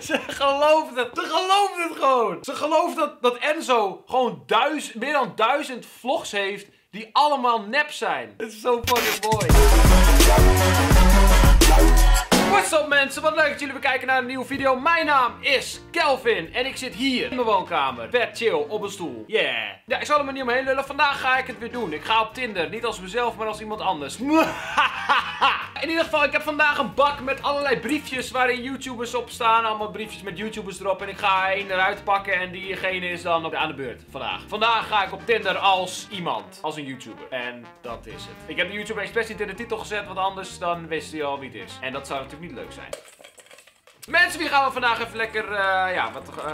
Ze gelooft het. Ze gelooft het gewoon. Ze gelooft dat Enzo gewoon meer dan 1000 vlogs heeft die allemaal nep zijn. Het is zo fucking mooi. What's up mensen, wat leuk dat jullie weer kijken naar een nieuwe video. Mijn naam is Kalvijn en ik zit hier in mijn woonkamer. Vet chill, op een stoel. Yeah. Ja, ik zal er maar niet omheen lullen. Vandaag ga ik het weer doen. Ik ga op Tinder. Niet als mezelf, maar als iemand anders. In ieder geval, ik heb vandaag een bak met allerlei briefjes waarin YouTubers op staan. Allemaal briefjes met YouTubers erop. En ik ga één eruit pakken en diegene is dan aan de beurt vandaag. Vandaag ga ik op Tinder als iemand. Als een YouTuber. En dat is het. Ik heb de YouTuber expres niet in de titel gezet, want anders dan wist hij al wie het is. En dat zou natuurlijk niet leuk zijn. Mensen, wie gaan we vandaag even lekker,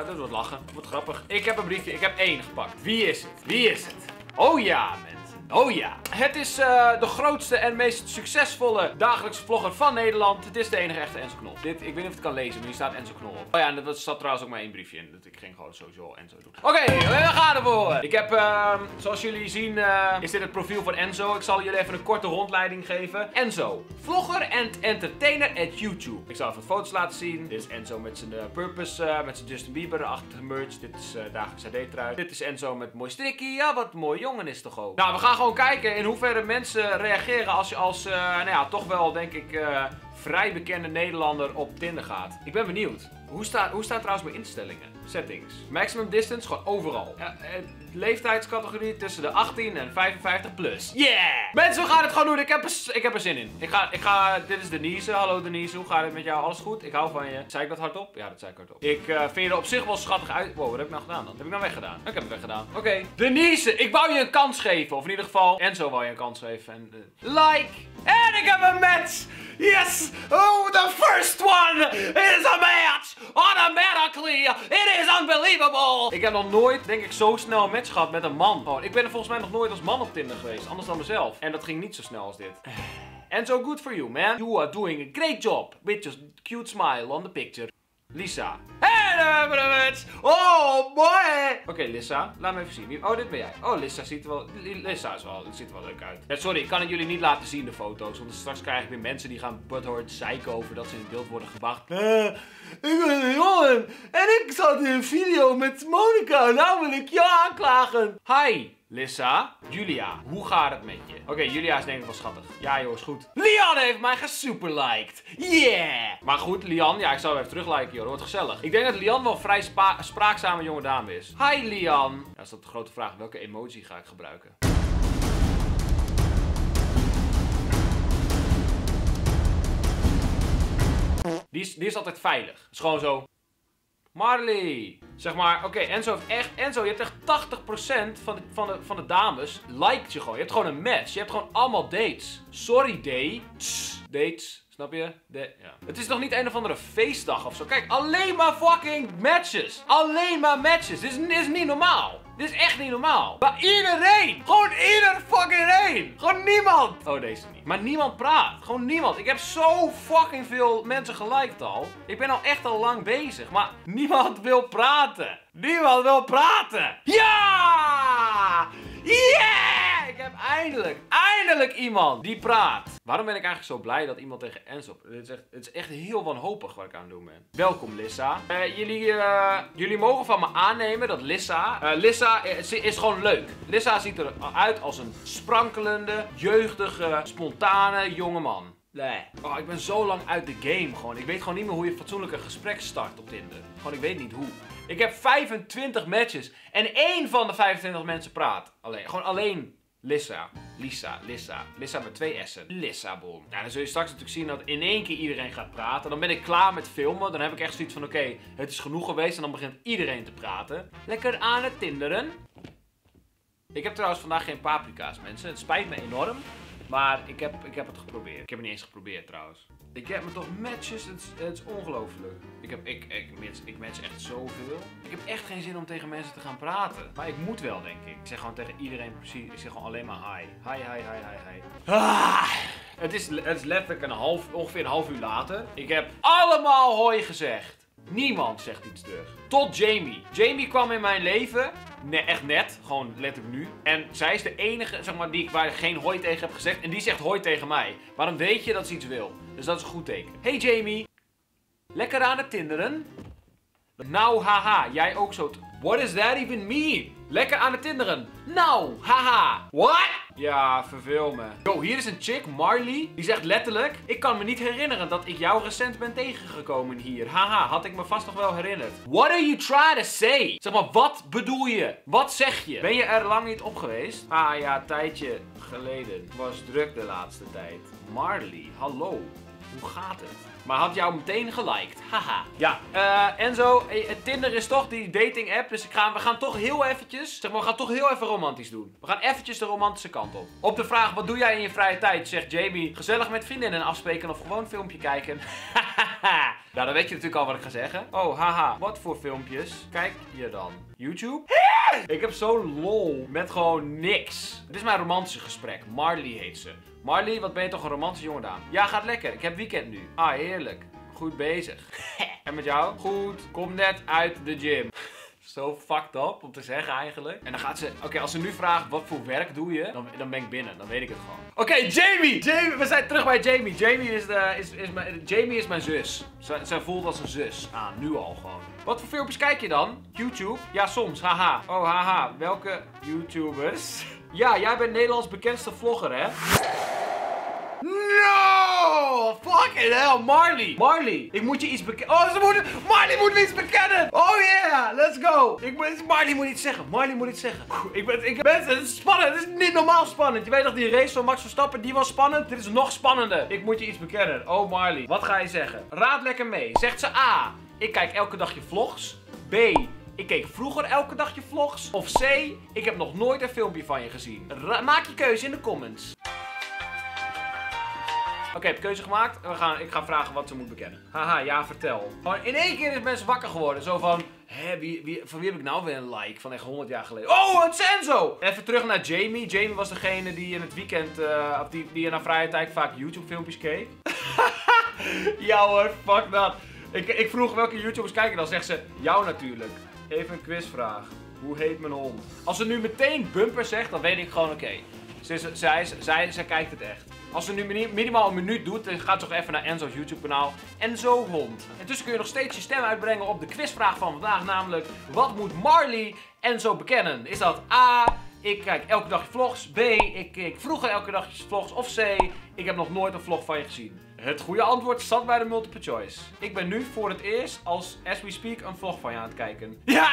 dat wordt lachen. Wordt grappig. Ik heb een briefje, ik heb één gepakt. Wie is het? Wie is het? Oh ja, mensen. Oh ja. Het is de grootste en meest succesvolle dagelijkse vlogger van Nederland. Het is de enige echte Enzo Knol. Dit, ik weet niet of het kan lezen, maar hier staat Enzo Knol op. Oh ja, en dat zat trouwens ook maar één briefje in. Ik ging gewoon sowieso al Enzo doen. Oké, we gaan ervoor. Ik heb, zoals jullie zien, is dit het profiel van Enzo. Ik zal jullie even een korte rondleiding geven. Enzo, vlogger en entertainer at YouTube. Ik zal even foto's laten zien. Dit is Enzo met zijn Purpose, met zijn Justin Bieber-achtige merch. Dit is dagelijks AD-trui. Dit is Enzo met mooi strikkie. Ja, wat mooi jongen is toch ook. Nou, we gaan gewoon kijken in hoeverre mensen reageren als je als, nou ja, toch wel denk ik vrij bekende Nederlander op Tinder gaat. Ik ben benieuwd. Hoe staat trouwens mijn instellingen? Settings. Maximum distance, gewoon overal. Leeftijdscategorie tussen de 18 en 55 plus. Yeah! Mensen, we gaan het gewoon doen. Ik heb er zin in. Dit is Denise. Hallo Denise, hoe gaat het met jou? Alles goed? Ik hou van je. Zei ik dat hardop? Ja, dat zei ik hardop. Ik vind je er op zich wel schattig uit. Wow, wat heb ik nou gedaan dan? Heb ik nou weggedaan? Ik heb het weggedaan. Oké. Okay. Denise, ik wou je een kans geven. Of in ieder geval, Enzo wou je een kans geven. En, like! En ik heb een match! Yes! Oh, the first one! It is a match! Automatically! It is unbelievable! Ik heb nog nooit, denk ik, zo snel een match gehad met een man. Oh, ik ben er volgens mij nog nooit als man op Tinder geweest. Anders dan mezelf. En dat ging niet zo snel als dit. Enzo, good for you, man. You are doing a great job. With your cute smile on the picture. Lisa. Oh boy! Oké, Lissa, laat me even zien. Oh, dit ben jij. Oh, Lissa ziet er wel... Lissa ziet er wel leuk uit. Ja, sorry, ik kan het jullie niet laten zien, de foto's. Want straks krijg ik weer mensen die gaan butthurt zeiken over dat ze in beeld worden gebracht. Ik ben een jongen en ik zat in een video met Monica. Nou wil ik jou aanklagen. Hi, Lissa. Julia, hoe gaat het met je? Oké, Julia is denk ik wel schattig. Ja joh, is goed. Lian heeft mij gesuperliked. Yeah! Maar goed, Lian. Ja, ik zou even terugliken joh. Dat wordt gezellig. Ik denk dat Lian wel vrij spraakzame jonge dame is. Hi Lian. Ja, is dat de grote vraag. Welke emoji ga ik gebruiken? Die is altijd veilig. Het is gewoon zo... Marley. Zeg maar, oké, Enzo heeft echt... Enzo, je hebt echt 80% van de dames liked je gewoon. Je hebt gewoon een match. Je hebt gewoon allemaal dates. Sorry, dates. Dates. Snap je? Ja. Het is nog niet een of andere feestdag of zo. Kijk, alleen maar fucking matches. Alleen maar matches. Dit is niet normaal. Dit is echt niet normaal. Maar iedereen. Gewoon ieder fucking één. Gewoon niemand. Oh, deze niet. Maar niemand praat. Gewoon niemand. Ik heb zo fucking veel mensen geliked al. Ik ben al echt al lang bezig. Maar niemand wil praten. Niemand wil praten. Ja! Yeah! Ik heb eindelijk iemand die praat. Waarom ben ik eigenlijk zo blij dat iemand tegen Enzo... Het is echt heel wanhopig wat ik aan het doen ben. Welkom, Lissa. Jullie mogen van me aannemen dat Lissa... Lissa is gewoon leuk. Lissa ziet eruit als een sprankelende, jeugdige, spontane jongeman. Nee. Oh, ik ben zo lang uit de game gewoon. Ik weet gewoon niet meer hoe je fatsoenlijk een gesprek start op Tinder. Gewoon, ik weet niet hoe. Ik heb 25 matches. En één van de 25 mensen praat. Gewoon alleen... Lissa met 2 S'en. Lissabon. Nou, dan zul je straks natuurlijk zien dat in één keer iedereen gaat praten. Dan ben ik klaar met filmen. Dan heb ik echt zoiets van, oké, het is genoeg geweest. En dan begint iedereen te praten. Lekker aan het tinderen. Ik heb trouwens vandaag geen paprika's, mensen. Het spijt me enorm. Maar ik heb het geprobeerd. Ik heb het niet eens geprobeerd, trouwens. Ik heb me toch matches. Het is ongelooflijk. Ik match echt zoveel. Ik heb echt geen zin om tegen mensen te gaan praten. Maar ik moet wel, denk ik. Ik zeg gewoon tegen iedereen precies. Ik zeg gewoon alleen maar hi. Hi. Ah, het is letterlijk ongeveer een half uur later. Ik heb allemaal hoi gezegd. Niemand zegt iets terug. Tot Jamie. Jamie kwam in mijn leven. Nee, echt net. Gewoon letterlijk nu. En zij is de enige, zeg maar, waar ik geen hoi tegen heb gezegd. En die zegt hoi tegen mij. Maar dan weet je dat ze iets wil. Dus dat is een goed teken. Hey Jamie. Lekker aan het tinderen. Nou, haha, jij ook zo. What does that even mean? Lekker aan het tinderen. Nou, haha. What? Ja, verveel me. Yo, hier is een chick, Marley. Die zegt letterlijk: ik kan me niet herinneren dat ik jou recent ben tegengekomen hier. Haha, had ik me vast nog wel herinnerd. What are you trying to say? Zeg maar, wat bedoel je? Wat zeg je? Ben je er lang niet op geweest? Ah ja, tijdje geleden. Was druk de laatste tijd. Marley, hallo. Hoe gaat het? Maar had jou meteen geliked. Haha. Ja, Enzo, Tinder is toch die dating app. Dus we gaan toch heel eventjes, zeg maar, we gaan toch heel even romantisch doen. We gaan eventjes de romantische kant op. Op de vraag, wat doe jij in je vrije tijd? Zegt Jamie, gezellig met vriendinnen afspreken of gewoon een filmpje kijken. Haha. Nou, dan weet je natuurlijk al wat ik ga zeggen. Oh, haha. Wat voor filmpjes kijk je dan? YouTube? Ik heb zo'n lol met gewoon niks. Dit is mijn romantische gesprek. Marley heet ze. Marley, wat ben je toch een romantische jongen dame? Ja, gaat lekker. Ik heb weekend nu. Ah, heerlijk. Goed bezig. En met jou? Goed. Kom net uit de gym. Zo fucked up om te zeggen eigenlijk. En dan gaat ze... Oké, als ze nu vraagt wat voor werk doe je, dan ben ik binnen. Dan weet ik het gewoon. Oké, Jamie! Jamie! We zijn terug bij Jamie. Jamie is mijn zus. Zij voelt als een zus aan. Nu al gewoon. Wat voor filmpjes kijk je dan? YouTube? Ja, soms. Haha. Oh, haha. Welke YouTubers? Ja, jij bent Nederlands bekendste vlogger, hè? No! Fucking hell, Marley! Marley, ik moet je iets bekennen. Oh, Marley moet me iets bekennen! Oh yeah, let's go! Marley moet iets zeggen, Marley moet iets zeggen. Het is spannend, het is niet normaal spannend. Je weet nog, die race van Max Verstappen, die was spannend. Dit is nog spannender. Ik moet je iets bekennen. Oh Marley, wat ga je zeggen? Raad lekker mee. Zegt ze A, ik kijk elke dag je vlogs. B, ik keek vroeger elke dag je vlogs. Of C, ik heb nog nooit een filmpje van je gezien. Maak je keuze in de comments. Oké, heb keuze gemaakt. Ik ga vragen wat ze moet bekennen. Haha, ja, vertel. Gewoon in één keer is mensen wakker geworden. Zo van, hé, van wie heb ik nou weer een like van echt 100 jaar geleden? Oh, het is Enzo! Even terug naar Jamie. Jamie was degene die in het weekend, die in haar vrije tijd vaak YouTube filmpjes keek. Ja hoor, fuck dat. Ik vroeg welke YouTubers kijken, dan zegt ze, jou natuurlijk. Even een quizvraag. Hoe heet mijn hond? Als ze nu meteen bumper zegt, dan weet ik gewoon, oké. Zij kijkt het echt. Als ze nu minimaal een minuut doet, dan gaat ze toch even naar Enzo's YouTube-kanaal. Enzo Hond. Intussen kun je nog steeds je stem uitbrengen op de quizvraag van vandaag. Namelijk, wat moet Marley Enzo bekennen? Is dat A, ik kijk elke dag je vlogs. B, ik keek vroeger elke dag je vlogs. Of C, ik heb nog nooit een vlog van je gezien. Het goede antwoord zat bij de multiple choice. Ik ben nu voor het eerst, as we speak, een vlog van je aan het kijken. Ja!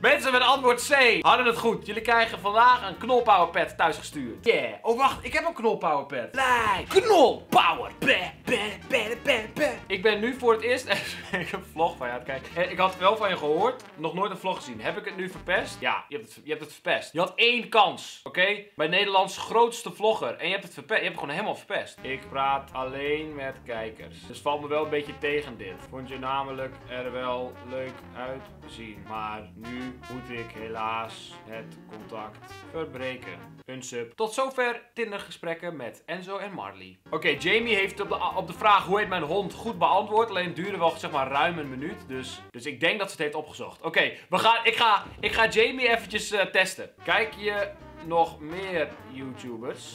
Mensen met antwoord C hadden het goed. Jullie krijgen vandaag een knolpowerpad thuisgestuurd. Yeah. Oh wacht, ik heb een knolpowerpad. Like. Knolpowerpad. Ik ben nu voor het eerst een vlog van je aan het kijken. Ik had wel van je gehoord, nog nooit een vlog gezien. Heb ik het nu verpest? Ja, je hebt het verpest. Je had één kans, oké? Bij Nederlands grootste vlogger. En je hebt het verpest. Je hebt het gewoon helemaal verpest. Ik praat alleen met kijkers. Dus valt me wel een beetje tegen dit. Vond je namelijk er wel leuk uitzien. Maar nu moet ik helaas het contact verbreken. Een sub. Tot zover Tinder gesprekken met Enzo en Marley. Oké, Jamie heeft op de vraag hoe heet mijn hond goed beantwoord. Alleen het duurde wel, zeg maar, ruim een minuut. Dus ik denk dat ze het heeft opgezocht. Oké, ik ga Jamie eventjes testen. Kijk je nog meer YouTubers?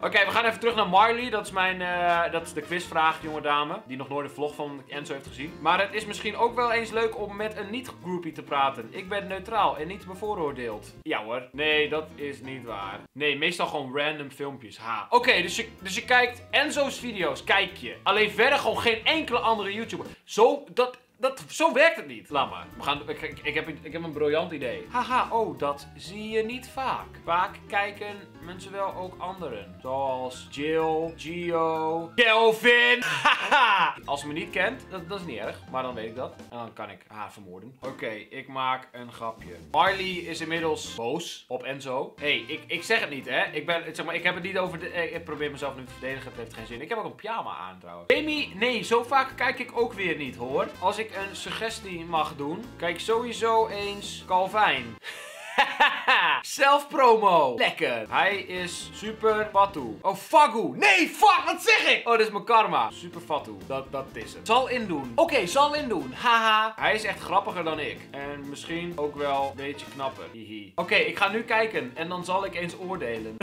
Oké, we gaan even terug naar Marley. Dat is de quizvraag, jonge dame. Die nog nooit de vlog van Enzo heeft gezien. Maar het is misschien ook wel eens leuk om met een niet-groupie te praten. Ik ben neutraal en niet bevooroordeeld. Ja hoor. Nee, dat is niet waar. Nee, meestal gewoon random filmpjes. Ha. Oké, dus je kijkt Enzo's video's. Kijk je. Alleen verder gewoon geen enkele andere YouTuber. Zo werkt het niet. Laat maar. Ik heb een briljant idee. Haha, oh, dat zie je niet vaak. Vaak kijken mensen wel ook anderen. Zoals Jill, Gio, Kelvin. Haha. Als je me niet kent, dat is niet erg. Maar dan weet ik dat. En dan kan ik haar vermoorden. Oké, ik maak een grapje. Marley is inmiddels boos op Enzo. Hé, ik zeg het niet, hè. Ik heb het niet over... Ik probeer mezelf nu te verdedigen. Het heeft geen zin. Ik heb ook een pyjama aan, trouwens. Jamie, nee, zo vaak kijk ik ook weer niet, hoor. Als ik een suggestie mag doen, kijk sowieso eens Kalvijn. Zelfpromo. Lekker. Hij is super fatsoe. Oh, fagoe. Nee, fuck. Wat zeg ik? Oh, dit is mijn karma. Super fatsoe. Dat is het. Zal indoen. Oké, zal indoen. Haha. Hij is echt grappiger dan ik. En misschien ook wel een beetje knapper. Hihi. Oké, ik ga nu kijken. En dan zal ik eens oordelen.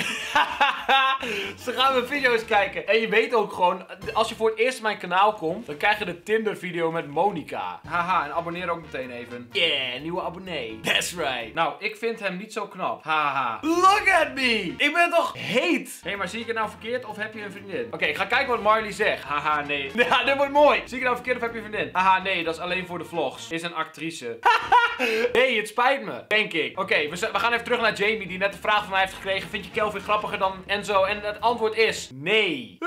Ze gaan mijn video's kijken. En je weet ook gewoon, als je voor het eerst op mijn kanaal komt, dan krijg je de Tinder video met Monica. Haha, en abonneer ook meteen even. Yeah, nieuwe abonnee. That's right. Nou, ik vind hem niet zo knap. Haha. Look at me! Ik ben toch heet? Hé, maar zie ik het nou verkeerd of heb je een vriendin? Oké, ik ga kijken wat Marley zegt. Haha, nee. Ja, dit wordt mooi. Zie ik het nou verkeerd of heb je een vriendin? Haha, nee, dat is alleen voor de vlogs. Is een actrice. Haha. Hey, het spijt me. Denk ik. Oké, we gaan even terug naar Jamie, die net de vraag van mij heeft gekregen. Vind je Kalvijn grappiger dan Enzo? En het antwoord is nee.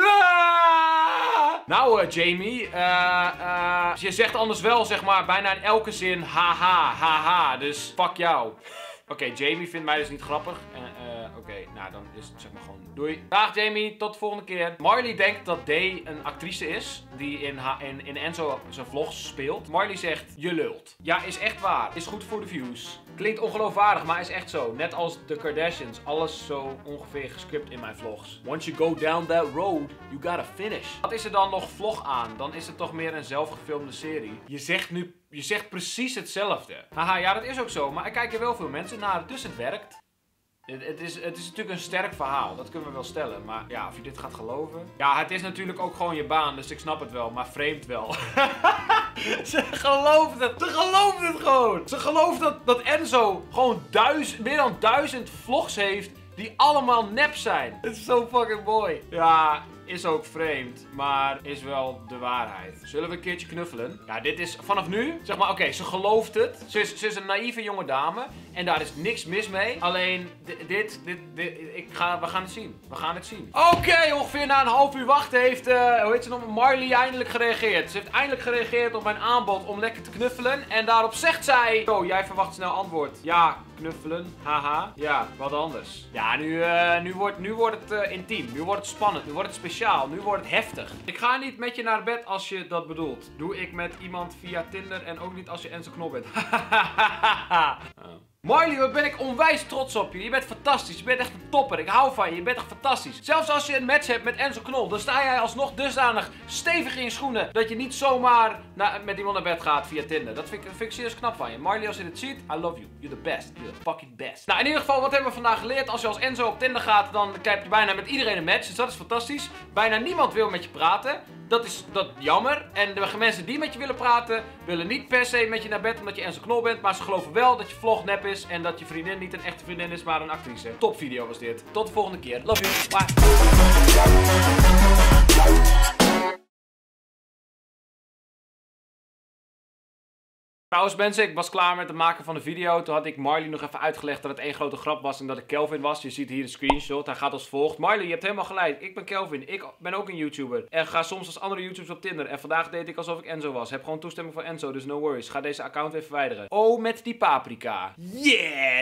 Nou, Jamie, je zegt anders wel, zeg maar, bijna in elke zin haha, haha, dus fuck jou. Oké, Jamie vindt mij dus niet grappig. Oké, nou dan is het zeg maar gewoon doei. Dag Jamie, tot de volgende keer. Marley denkt dat Day een actrice is die in Enzo zijn vlogs speelt. Marley zegt, je lult. Ja, is echt waar. Is goed voor de views. Klinkt ongeloofwaardig, maar is echt zo. Net als de Kardashians. Alles zo ongeveer gescript in mijn vlogs. Once you go down that road, you gotta finish. Wat is er dan nog vlog aan? Dan is het toch meer een zelfgefilmde serie. Je zegt nu, je zegt precies hetzelfde. Haha, ja dat is ook zo, maar er kijken wel veel mensen naar, dus het werkt. Het is natuurlijk een sterk verhaal, dat kunnen we wel stellen, maar ja, of je dit gaat geloven... Ja, het is natuurlijk ook gewoon je baan, dus ik snap het wel, maar vreemd wel. Ze gelooft het gewoon! Ze gelooft dat Enzo gewoon meer dan 1000 vlogs heeft die allemaal nep zijn. Het is zo fucking mooi. Ja... Is ook vreemd, maar is wel de waarheid. Zullen we een keertje knuffelen? Ja, dit is vanaf nu, zeg maar, oké, ze gelooft het. Ze is een naïeve jonge dame en daar is niks mis mee. Alleen, we gaan het zien. We gaan het zien. Oké, ongeveer na een half uur wachten heeft, hoe heet ze nog, Marley eindelijk gereageerd. Ze heeft eindelijk gereageerd op mijn aanbod om lekker te knuffelen. En daarop zegt zij, oh, jij verwacht snel antwoord. Ja, knuffelen, haha. Ja, wat anders. Ja, nu wordt het intiem. Nu wordt het spannend. Nu wordt het speciaal. Nu wordt het heftig. Ik ga niet met je naar bed als je dat bedoelt. Doe ik met iemand via Tinder en ook niet als je Enzo Knol bent. Marley, wat ben ik onwijs trots op je. Je bent fantastisch. Je bent echt een topper. Ik hou van je. Je bent echt fantastisch. Zelfs als je een match hebt met Enzo Knol, dan sta jij alsnog dusdanig stevig in je schoenen dat je niet zomaar met iemand naar bed gaat via Tinder. Dat vind ik serieus knap van je. Marley, als je dit ziet, I love you. You're the best. You're the fucking best. Nou, in ieder geval, wat hebben we vandaag geleerd? Als je als Enzo op Tinder gaat, dan krijg je bijna met iedereen een match. Dus dat is fantastisch. Bijna niemand wil met je praten. Dat is jammer. En de mensen die met je willen praten, willen niet per se met je naar bed omdat je Enzo Knol bent. Maar ze geloven wel dat je vlog nep is en dat je vriendin niet een echte vriendin is, maar een actrice. Top video was dit. Tot de volgende keer. Love you. Bye. Trouwens mensen, ik was klaar met het maken van de video. Toen had ik Marley nog even uitgelegd dat het één grote grap was en dat ik Kalvijn was. Je ziet hier de screenshot. Hij gaat als volgt. Marley, je hebt helemaal gelijk. Ik ben Kalvijn. Ik ben ook een YouTuber. En ga soms als andere YouTubers op Tinder. En vandaag deed ik alsof ik Enzo was. Heb gewoon toestemming van Enzo, dus no worries. Ga deze account weer verwijderen. Oh, met die paprika. Yeah!